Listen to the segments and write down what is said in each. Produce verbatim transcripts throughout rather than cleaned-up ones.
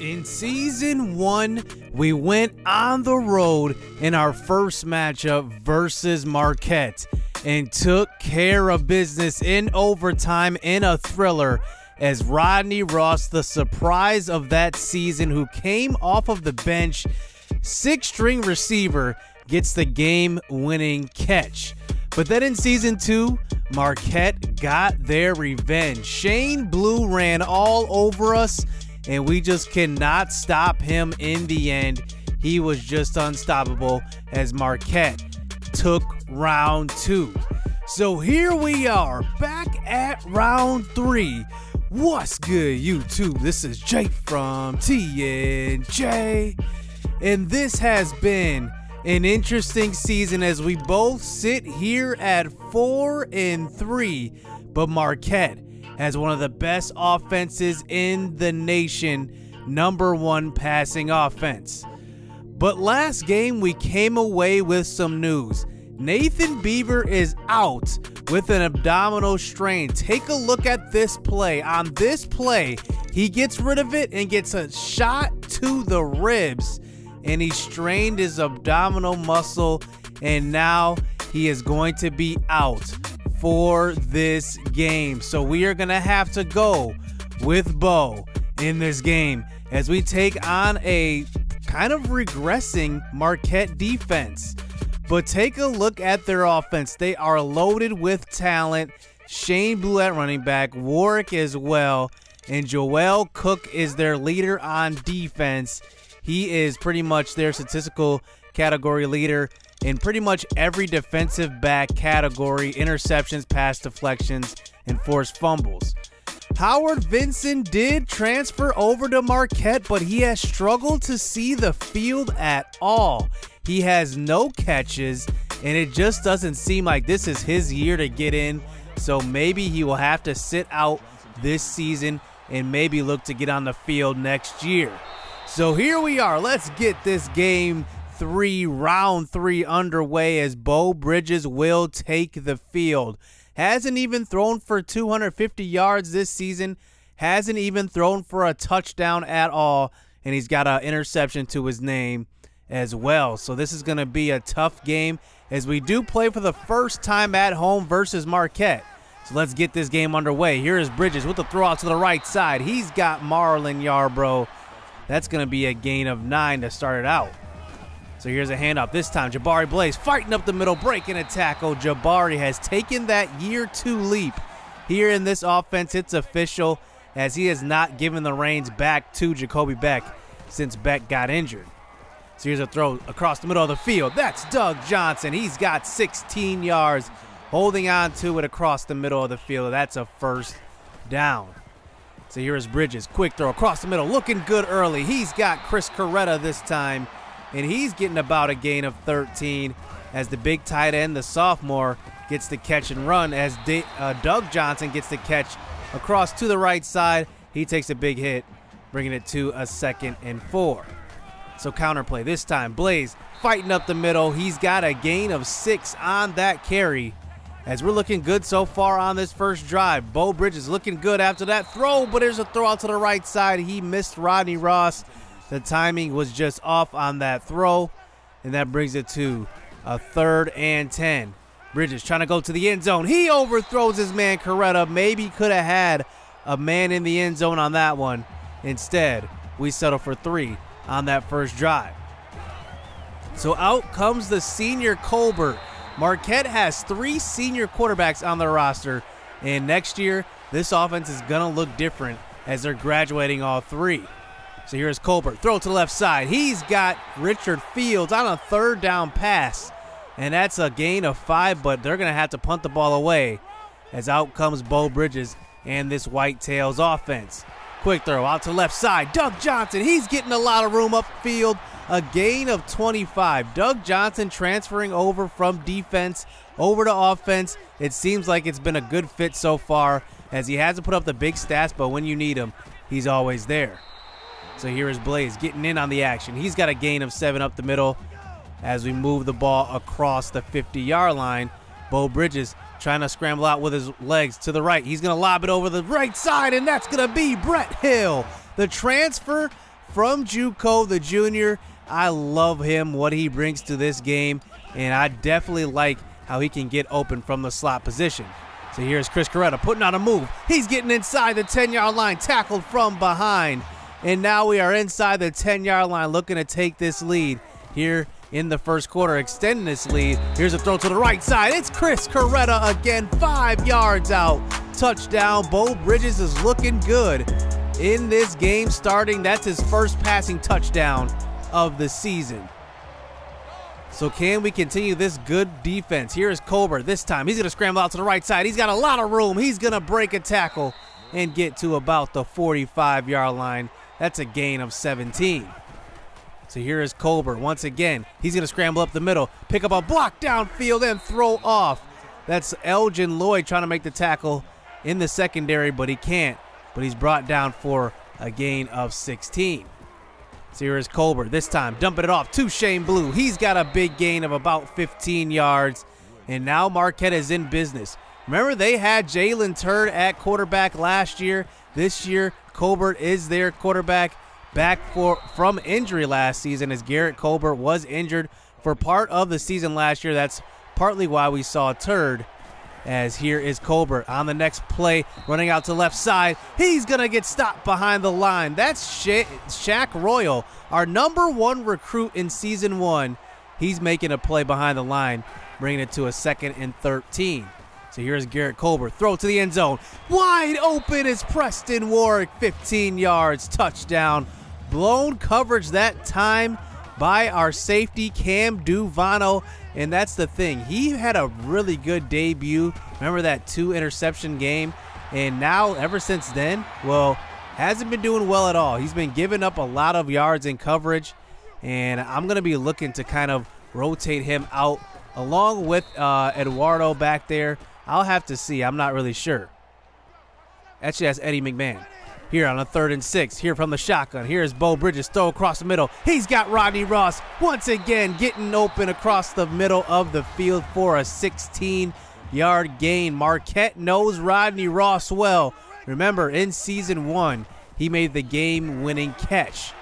In season one, we went on the road in our first matchup versus Marquette and took care of business in overtime in a thriller as Rodney Ross, the surprise of that season, who came off of the bench, six-string receiver, gets the game-winning catch. But then in season two, Marquette got their revenge. Shane Blue ran all over us, and we just cannot stop him in the end. He was just unstoppable as Marquette took round two. So here we are, back at round three. What's good, YouTube? This is Jake from T N J. And this has been an interesting season as we both sit here at four and three, but Marquette has one of the best offenses in the nation, number one passing offense. But last game, we came away with some news. Nathan Beaver is out with an abdominal strain. Take a look at this play. On this play, he gets rid of it and gets a shot to the ribs, and he strained his abdominal muscle, and now he is going to be out for this game. So we are gonna have to go with Bo in this game as we take on a kind of regressing Marquette defense. But take a look at their offense. They are loaded with talent. Shane Blue at running back, Warwick as well, and Joel Cook is their leader on defense. He is pretty much their statistical category leader in pretty much every defensive back category: interceptions, pass deflections, and forced fumbles. Howard Vincent did transfer over to Marquette, but he has struggled to see the field at all. He has no catches, and it just doesn't seem like this is his year to get in. So maybe he will have to sit out this season and maybe look to get on the field next year. So here we are. Let's get this game three, round three underway as Bo Bridges will take the field. Hasn't even thrown for two hundred fifty yards this season. Hasn't even thrown for a touchdown at all. And he's got an interception to his name as well. So this is going to be a tough game as we do play for the first time at home versus Marquette. So let's get this game underway. Here is Bridges with the throw out to the right side. He's got Marlon Yarbrough. That's going to be a gain of nine to start it out. So here's a handoff this time. Jabari Blaze fighting up the middle, breaking a tackle. Jabari has taken that year two leap here in this offense. It's official as he has not given the reins back to Jacoby Beck since Beck got injured. So here's a throw across the middle of the field. That's Doug Johnson. He's got sixteen yards, holding on to it across the middle of the field. That's a first down. So here is Bridges. Quick throw across the middle, looking good early. He's got Chris Coretta this time, and he's getting about a gain of thirteen as the big tight end, the sophomore, gets the catch and run as D uh, Doug Johnson gets the catch across to the right side. He takes a big hit, bringing it to a second and four. So counterplay this time. Blaze fighting up the middle. He's got a gain of six on that carry as we're looking good so far on this first drive. Bo Bridges looking good after that throw, but there's a throw out to the right side. He missed Rodney Ross. The timing was just off on that throw, and that brings it to a third and ten. Bridges trying to go to the end zone. He overthrows his man Coretta. Maybe could have had a man in the end zone on that one. Instead, we settle for three on that first drive. So out comes the senior Colbert. Marquette has three senior quarterbacks on their roster, and next year, this offense is going to look different as they're graduating all three. So here's Colbert, throw to the left side. He's got Richard Fields on a third down pass, and that's a gain of five, but they're going to have to punt the ball away as out comes Bo Bridges and this Whitetails offense. Quick throw out to the left side. Doug Johnson, he's getting a lot of room upfield, a gain of twenty-five. Doug Johnson transferring over from defense over to offense. It seems like it's been a good fit so far as he hasn't put up the big stats, but when you need him, he's always there. So here is Blaze getting in on the action. He's got a gain of seven up the middle as we move the ball across the fifty-yard line. Bo Bridges trying to scramble out with his legs to the right. He's going to lob it over the right side, and that's going to be Brett Hill, the transfer from JUCO, the junior. I love him, what he brings to this game, and I definitely like how he can get open from the slot position. So here's Chris Coretta putting on a move. He's getting inside the ten-yard line, tackled from behind. And now we are inside the ten-yard line, looking to take this lead here in the first quarter, extending this lead. Here's a throw to the right side. It's Chris Coretta again, five yards out. Touchdown. Bo Bridges is looking good in this game starting. That's his first passing touchdown of the season. So can we continue this good defense? Here is Colbert this time. He's going to scramble out to the right side. He's got a lot of room. He's going to break a tackle and get to about the forty-five-yard line. That's a gain of seventeen. So here is Colbert once again. He's going to scramble up the middle, pick up a block downfield, and throw off. That's Elgin Lloyd trying to make the tackle in the secondary, but he can't. But he's brought down for a gain of sixteen. So here is Colbert this time, dumping it off to Shane Blue. He's got a big gain of about fifteen yards, and now Marquette is in business. Remember, they had Jalen Turner at quarterback last year. This year, Colbert is their quarterback. Back for, from injury last season, as Garrett Colbert was injured for part of the season last year. That's partly why we saw Turner. As here is Colbert on the next play, running out to the left side. He's going to get stopped behind the line. That's Sha Shaq Royal, our number one recruit in season one. He's making a play behind the line, bringing it to a second and thirteen. So here's Garrett Colbert. Throw to the end zone. Wide open is Preston Warwick, fifteen yards, touchdown. Blown coverage that time by our safety, Cam Duvano. And that's the thing. He had a really good debut. Remember that two-interception game? And now, ever since then, well, hasn't been doing well at all. He's been giving up a lot of yards in coverage. And I'm going to be looking to kind of rotate him out along with uh, Eduardo back there. I'll have to see. I'm not really sure. Actually, that's Eddie McMahon. Here on a third and six, here from the shotgun. Here's Bo Bridges, throw across the middle. He's got Rodney Ross once again getting open across the middle of the field for a sixteen-yard gain. Marquette knows Rodney Ross well. Remember, in season one, he made the game-winning catch.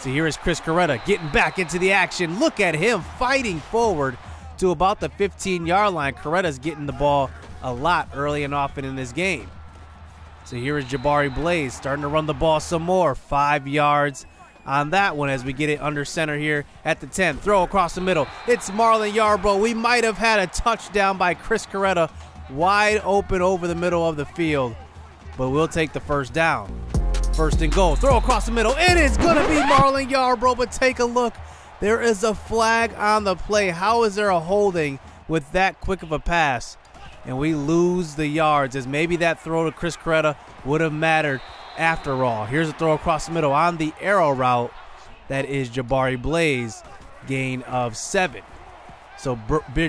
So here is Chris Coretta getting back into the action. Look at him fighting forward to about the fifteen-yard line. Coretta's getting the ball a lot early and often in this game. So here is Jabari Blaze starting to run the ball some more. Five yards on that one as we get it under center here at the ten. Throw across the middle. It's Marlon Yarbrough. We might have had a touchdown by Chris Coretta. Wide open over the middle of the field. But we'll take the first down. First and goal. Throw across the middle. It is going to be Marlon Yarbrough. But take a look. There is a flag on the play. How is there a holding with that quick of a pass? And we lose the yards as maybe that throw to Chris Coretta would have mattered after all. Here's a throw across the middle on the arrow route. That is Jabari Blaze, gain of seven. So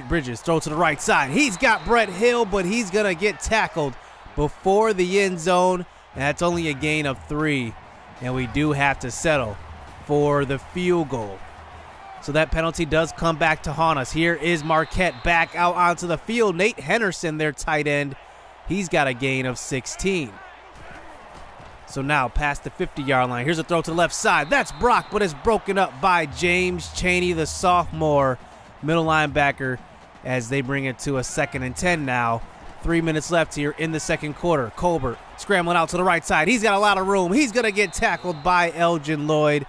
Bridges throw to the right side. He's got Brett Hill, but he's going to get tackled before the end zone. And that's only a gain of three. And we do have to settle for the field goal. So that penalty does come back to haunt us. Here is Marquette back out onto the field. Nate Henderson, their tight end, he's got a gain of sixteen. So now past the fifty-yard line. Here's a throw to the left side. That's Brock, but it's broken up by James Cheney, the sophomore middle linebacker, as they bring it to a second and ten now. Three minutes left here in the second quarter. Colbert scrambling out to the right side. He's got a lot of room. He's going to get tackled by Elgin Lloyd,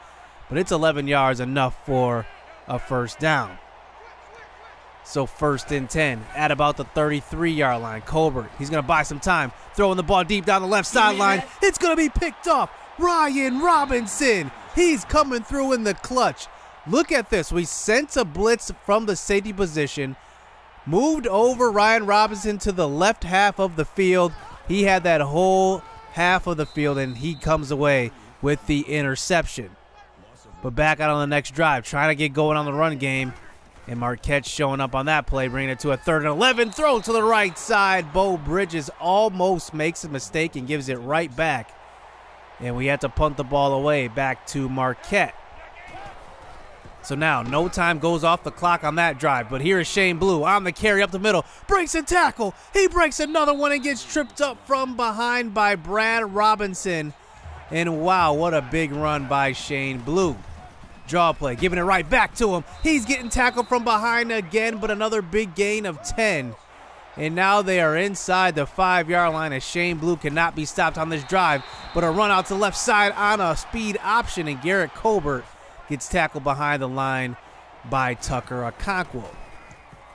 but it's eleven yards, enough for a first down. So first and ten at about the thirty-three-yard line. Colbert, he's going to buy some time. Throwing the ball deep down the left sideline. It's going to be picked off. Ryan Robinson, he's coming through in the clutch. Look at this. We sent a blitz from the safety position, moved over Ryan Robinson to the left half of the field. He had that whole half of the field, and he comes away with the interception. But back out on the next drive, trying to get going on the run game. And Marquette showing up on that play, bringing it to a third and eleven. Throw to the right side. Bo Bridges almost makes a mistake and gives it right back. And we had to punt the ball away back to Marquette. So now no time goes off the clock on that drive. But here is Shane Blue on the carry up the middle. Breaks a tackle. He breaks another one and gets tripped up from behind by Brad Robinson. And wow, what a big run by Shane Blue. Draw play, giving it right back to him. He's getting tackled from behind again, but another big gain of ten. And now they are inside the five-yard line as Shane Blue cannot be stopped on this drive, but a run out to left side on a speed option, and Garrett Colbert gets tackled behind the line by Tucker Okonkwo.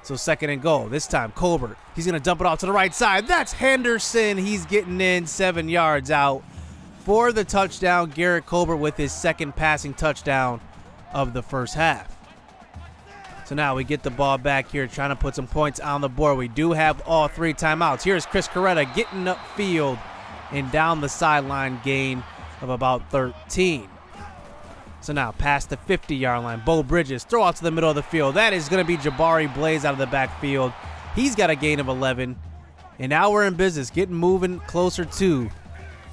So second and goal. This time Colbert, he's going to dump it off to the right side. That's Henderson. He's getting in seven yards out for the touchdown. Garrett Colbert with his second passing touchdown of the first half. So now we get the ball back here, trying to put some points on the board. We do have all three timeouts. Here's Chris Coretta getting upfield and down the sideline, gain of about thirteen. So now past the fifty-yard line, Bo Bridges throw out to the middle of the field. That is going to be Jabari Blaze out of the backfield. He's got a gain of eleven. And now we're in business, getting moving closer to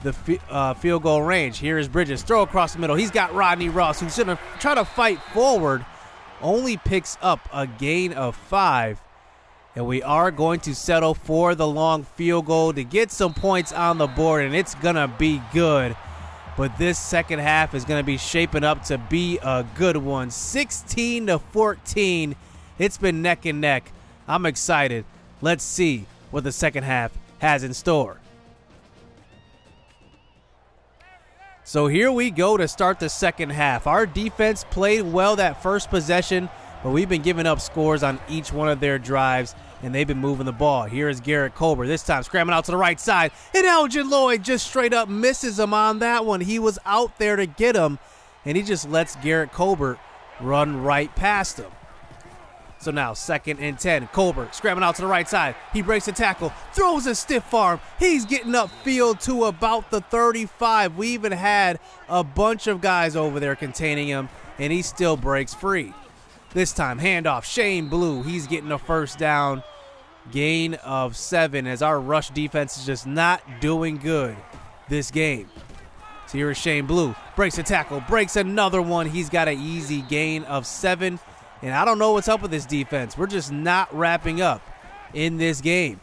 the uh, field goal range. Here is Bridges, throw across the middle. He's got Rodney Ross, who's going to try to fight forward. Only picks up a gain of five. And we are going to settle for the long field goal to get some points on the board, and it's going to be good. But this second half is going to be shaping up to be a good one. sixteen to fourteen. It's been neck and neck. I'm excited. Let's see what the second half has in store. So here we go to start the second half. Our defense played well that first possession, but we've been giving up scores on each one of their drives, and they've been moving the ball. Here is Garrett Colbert, this time scrambling out to the right side, and Elgin Lloyd just straight up misses him on that one. He was out there to get him, and he just lets Garrett Colbert run right past him. So now second and ten, Colbert scrambling out to the right side. He breaks the tackle, throws a stiff arm. He's getting upfield to about the thirty-five. We even had a bunch of guys over there containing him, and he still breaks free. This time, handoff, Shane Blue. He's getting a first down, gain of seven, as our rush defense is just not doing good this game. So here is Shane Blue. Breaks a tackle, breaks another one. He's got an easy gain of seven, and I don't know what's up with this defense. We're just not wrapping up in this game.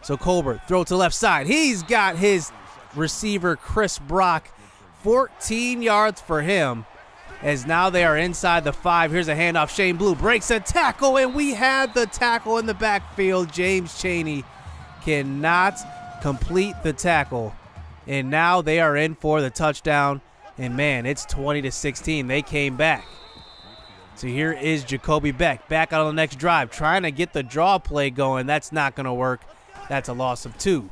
So Colbert, throw to the left side. He's got his receiver, Chris Brock, fourteen yards for him. As now they are inside the five. Here's a handoff. Shane Blue breaks a tackle, and we had the tackle in the backfield. James Cheney cannot complete the tackle, and now they are in for the touchdown, and, man, it's twenty to sixteen. They came back. So here is Jacoby Beck back out on the next drive, trying to get the draw play going. That's not going to work. That's a loss of two.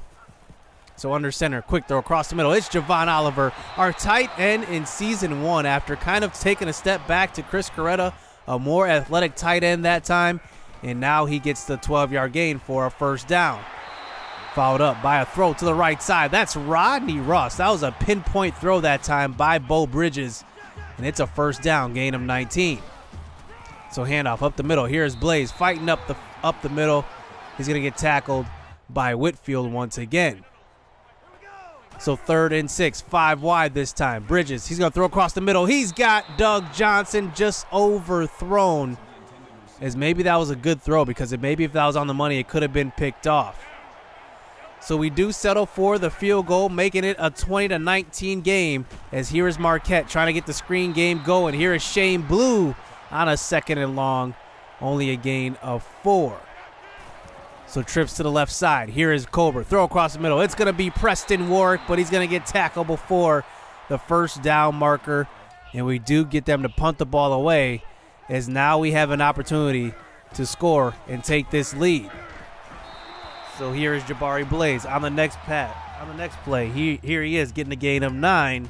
So under center, quick throw across the middle. It's Javon Oliver, our tight end in season one, after kind of taking a step back to Chris Coretta, a more athletic tight end that time, and now he gets the twelve-yard gain for a first down. Followed up by a throw to the right side. That's Rodney Ross. That was a pinpoint throw that time by Bo Bridges, and it's a first down, gain of nineteen. So handoff up the middle. Here's Blaze fighting up the, up the middle. He's going to get tackled by Whitfield once again. So third and six, five wide this time. Bridges, he's going to throw across the middle. He's got Doug Johnson, just overthrown, as maybe that was a good throw, because it, maybe if that was on the money, it could have been picked off. So we do settle for the field goal, making it a twenty to nineteen game, as here is Marquette trying to get the screen game going. Here is Shane Blue on a second and long, only a gain of four. So trips to the left side. Here is Colbert. Throw across the middle. It's going to be Preston Warwick, but he's going to get tackled before the first down marker. And we do get them to punt the ball away, as now we have an opportunity to score and take this lead. So here is Jabari Blaze on the next pat, on the next play. He, here he is getting a gain of nine,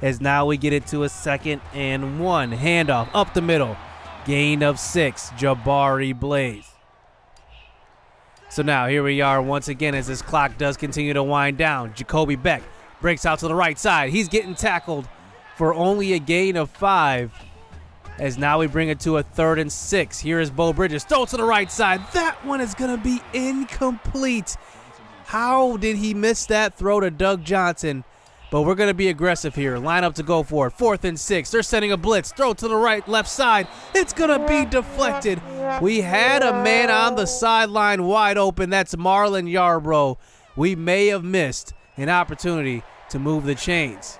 as now we get it to a second and one. Handoff up the middle. Gain of six, Jabari Blaze. So now here we are once again, as this clock does continue to wind down. Jacoby Beck breaks out to the right side. He's getting tackled for only a gain of five, as now we bring it to a third and six. Here is Bo Bridges. Throw to the right side. That one is going to be incomplete. How did he miss that throw to Doug Johnson? But we're going to be aggressive here. Line up to go for it. Fourth and six. They're sending a blitz. Throw to the right, left side. It's going to be deflected. We had a man on the sideline wide open. That's Marlon Yarbrough. We may have missed an opportunity to move the chains.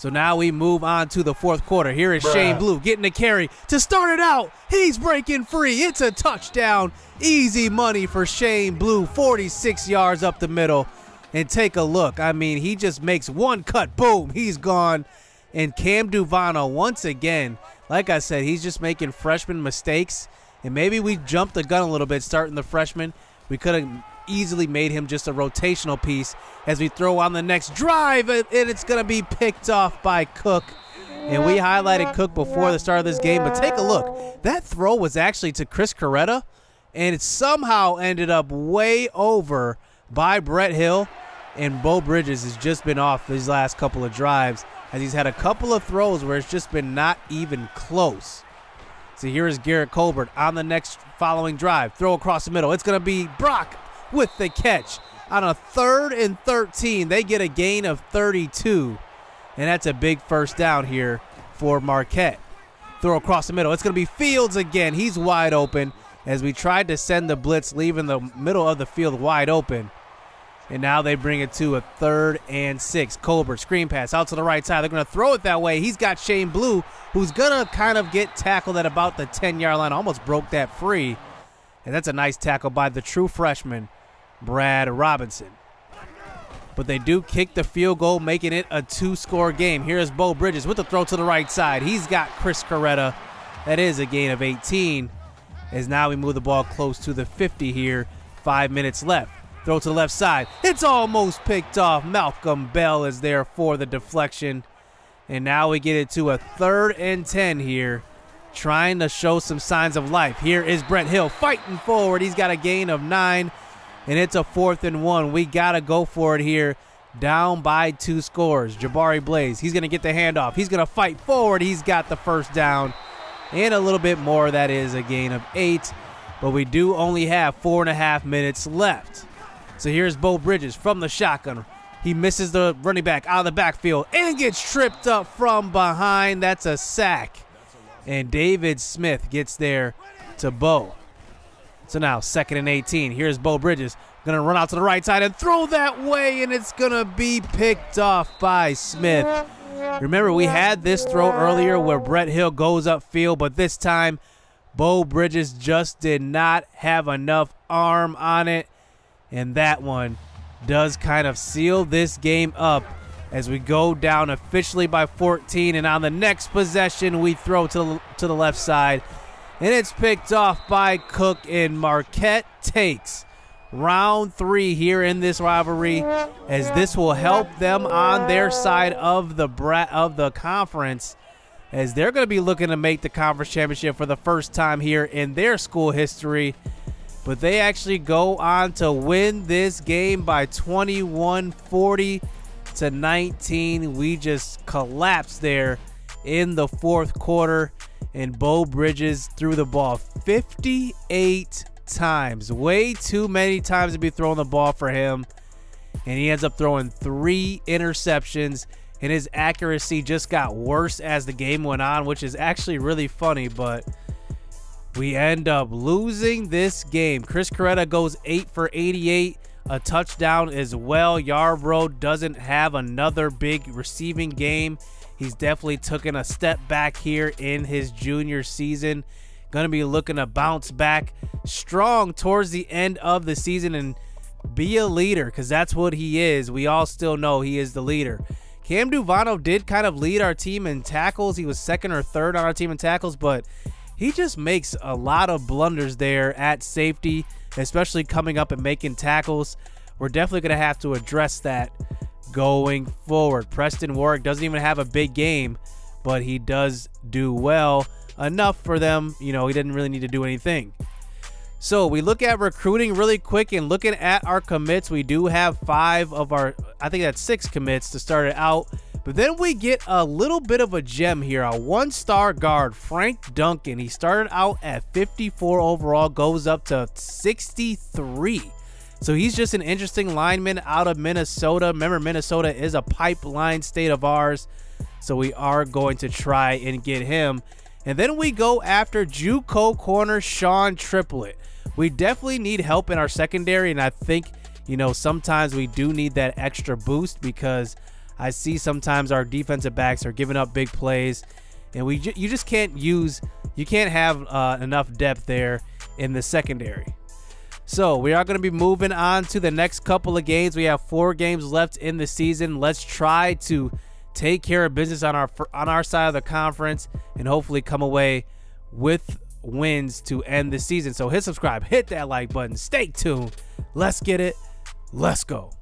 So now we move on to the fourth quarter. Here is Bruh. Shane Blue getting a carry. To start it out, he's breaking free. It's a touchdown. Easy money for Shane Blue, forty-six yards up the middle. And take a look. I mean, he just makes one cut. Boom, he's gone. And Cam Duvano, once again, like I said, he's just making freshman mistakes. And maybe we jumped the gun a little bit starting the freshman. We could have easily made him just a rotational piece as we throw on the next drive, and it's going to be picked off by Cook. And we highlighted Cook before the start of this game, but take a look. That throw was actually to Chris Coretta, and it somehow ended up way over by Brett Hill. And Bo Bridges has just been off these last couple of drives, as he's had a couple of throws where it's just been not even close. So here is Garrett Colbert on the next following drive. Throw across the middle. It's going to be Brock with the catch. On a third and thirteen, they get a gain of thirty-two. And that's a big first down here for Marquette. Throw across the middle. It's going to be Fields again. He's wide open as we tried to send the blitz, leaving the middle of the field wide open. And now they bring it to a third and six. Colbert, screen pass out to the right side. They're going to throw it that way. He's got Shane Blue, who's going to kind of get tackled at about the ten-yard line. Almost broke that free. And that's a nice tackle by the true freshman, Brad Robinson. But they do kick the field goal, making it a two-score game. Here's Bo Bridges with the throw to the right side. He's got Chris Coretta. That is a gain of eighteen. As now we move the ball close to the fifty here. Five minutes left. Throw to the left side. It's almost picked off. Malcolm Bell is there for the deflection. And now we get it to a third and ten here, trying to show some signs of life. Here is Brett Hill fighting forward. He's got a gain of nine, and it's a fourth and one. We got to go for it here, down by two scores. Jabari Blaze, he's going to get the handoff. He's going to fight forward. He's got the first down and a little bit more. That is a gain of eight, but we do only have four and a half minutes left. So here's Bo Bridges from the shotgun. He misses the running back out of the backfield and gets tripped up from behind. That's a sack. And David Smith gets there to Bo. So now second and eighteen. Here's Bo Bridges. Going to run out to the right side and throw that way, and it's going to be picked off by Smith. Remember, we had this throw earlier where Brett Hill goes upfield, but this time Bo Bridges just did not have enough arm on it. And that one does kind of seal this game up as we go down officially by fourteen. And on the next possession, we throw to, to the left side. And it's picked off by Cook, and Marquette takes round three here in this rivalry, as this will help them on their side of the, of the conference, as they're going to be looking to make the conference championship for the first time here in their school history. But they actually go on to win this game by twenty-one, forty to nineteen. We just collapsed there in the fourth quarter, and Bo Bridges threw the ball fifty-eight times. Way too many times to be throwing the ball for him, and he ends up throwing three interceptions, and his accuracy just got worse as the game went on, which is actually really funny, but we end up losing this game. Chris Coretta goes eight for eighty-eight, a touchdown as well. Yarbrough doesn't have another big receiving game. He's definitely taken a step back here in his junior season. Going to be looking to bounce back strong towards the end of the season and be a leader, because that's what he is. We all still know he is the leader. Cam Duvano did kind of lead our team in tackles. He was second or third on our team in tackles, but he just makes a lot of blunders there at safety, especially coming up and making tackles. We're definitely going to have to address that going forward. Preston Warwick doesn't even have a big game, but he does do well enough for them. You know, he didn't really need to do anything. So we look at recruiting really quick, and looking at our commits, we do have five of our, I think that's six commits to start it out. But then we get a little bit of a gem here, a one-star guard, Frank Duncan. He started out at fifty-four overall, goes up to sixty-three. So he's just an interesting lineman out of Minnesota. Remember, Minnesota is a pipeline state of ours, so we are going to try and get him. And then we go after JUCO corner Sean Triplett. We definitely need help in our secondary, and I think, you know, sometimes we do need that extra boost, because I see sometimes our defensive backs are giving up big plays, and we ju you just can't use you can't have uh, enough depth there in the secondary. So we are going to be moving on to the next couple of games. We have four games left in the season. Let's try to take care of business on our on our side of the conference and hopefully come away with wins to end the season. So hit subscribe, hit that like button, stay tuned. Let's get it. Let's go.